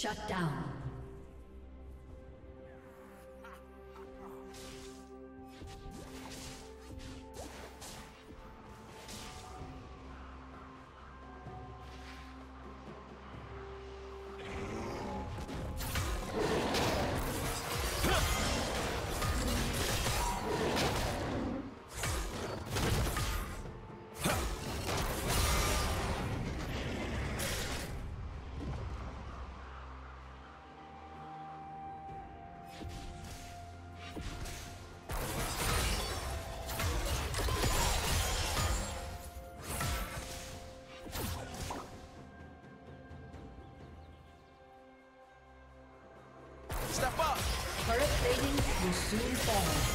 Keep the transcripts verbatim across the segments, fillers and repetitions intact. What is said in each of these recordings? Shut down. Step up! Turret plating will soon fall.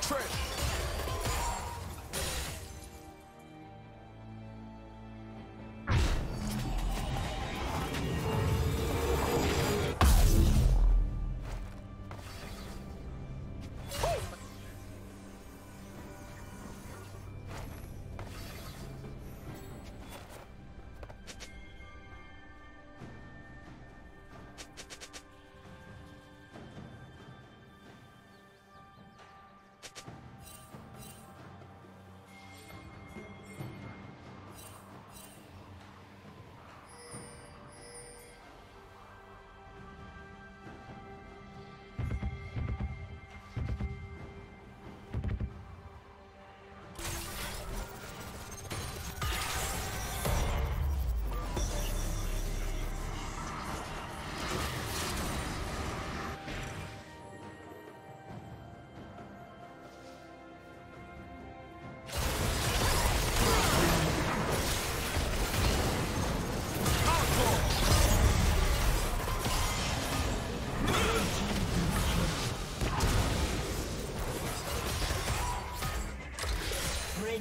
Trish.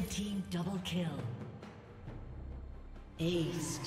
Team double kill. Ace.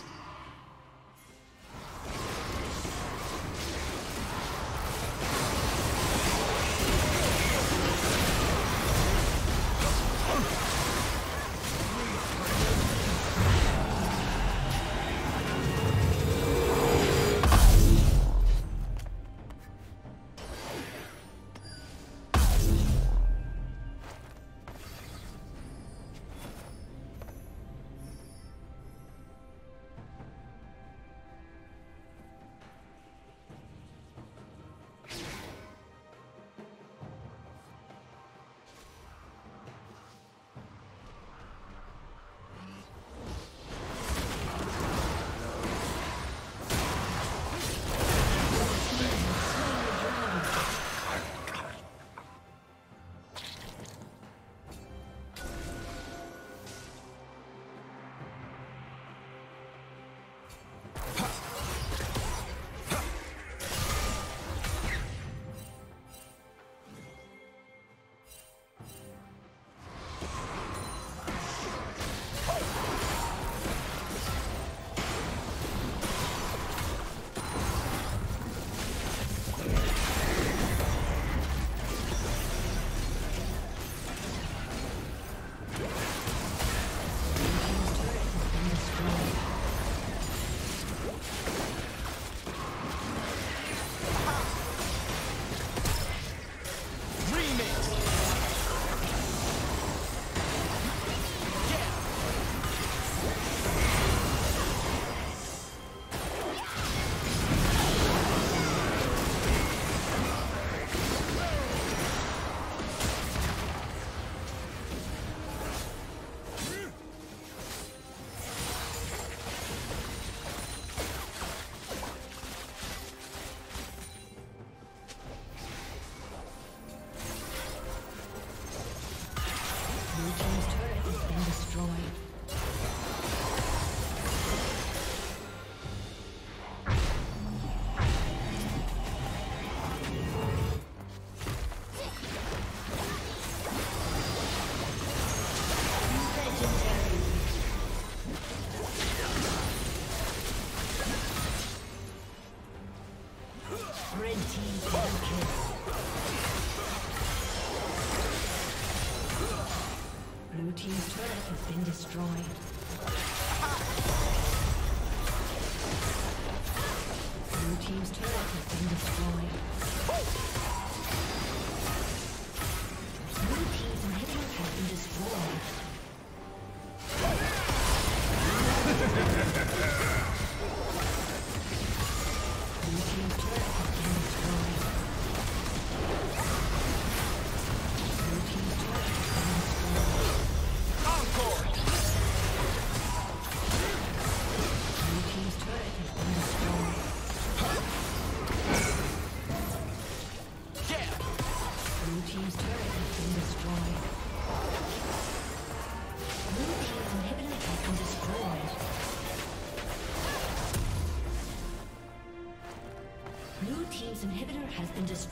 Blue team's turret has been destroyed. Blue team's turret has been destroyed. Blue team's inhibitor has been destroyed. Blue team's inhibitor has been